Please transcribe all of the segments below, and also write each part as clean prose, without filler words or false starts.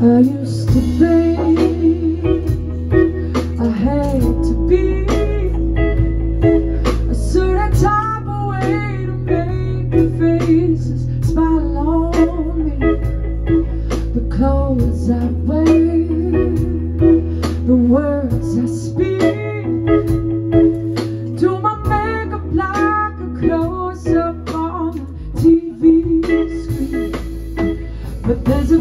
I used to think I had to be a certain type of way to make the faces smile on me. The clothes I wear, the words I speak, do my makeup like a close-up on the TV screen. But there's a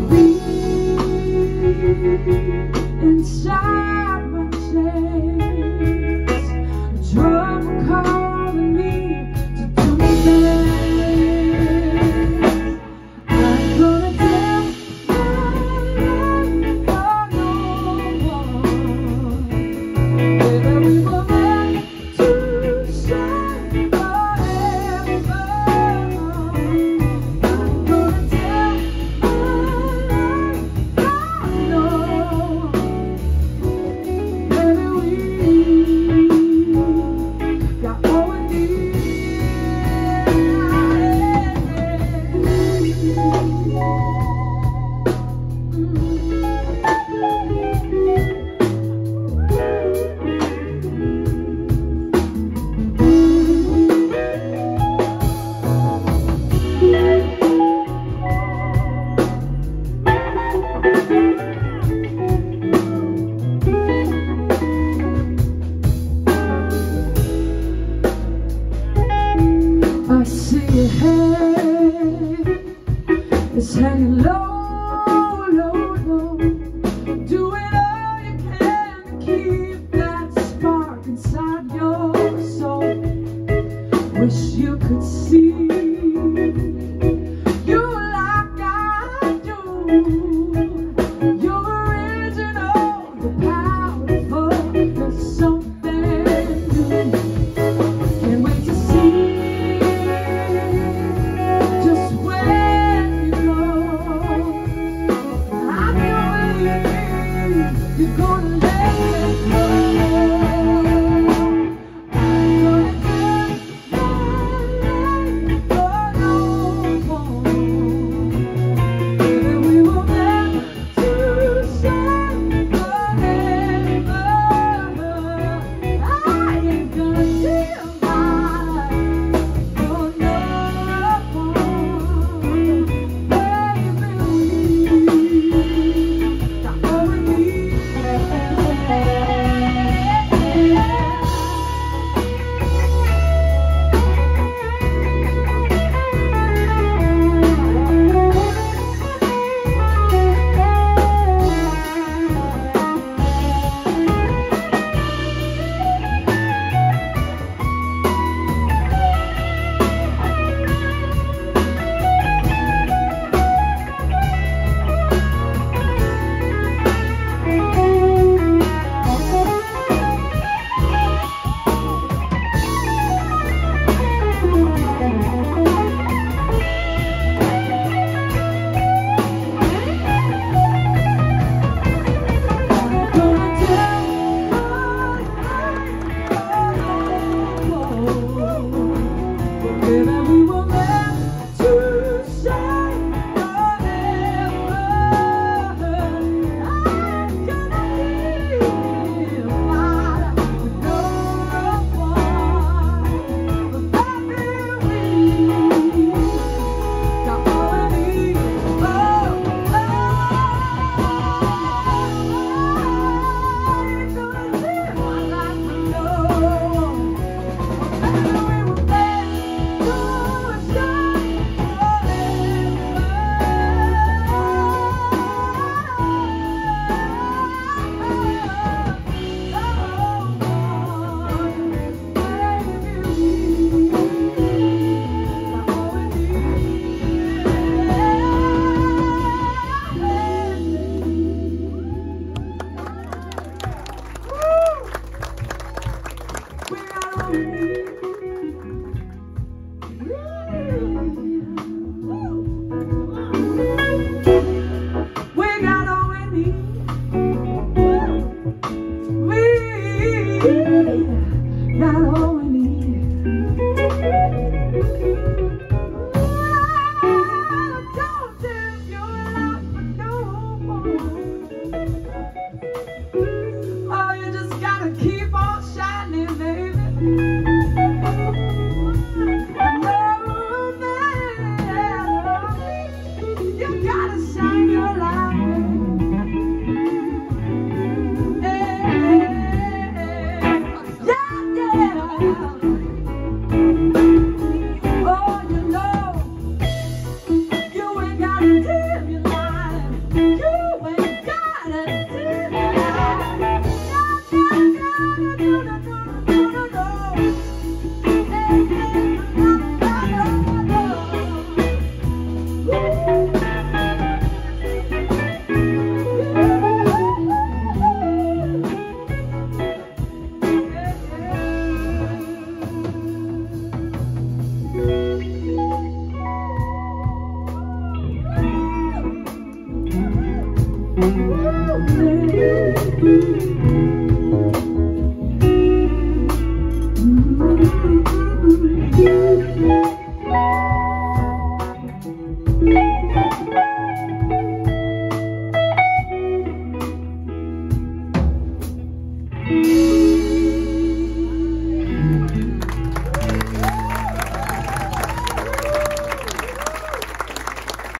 beat.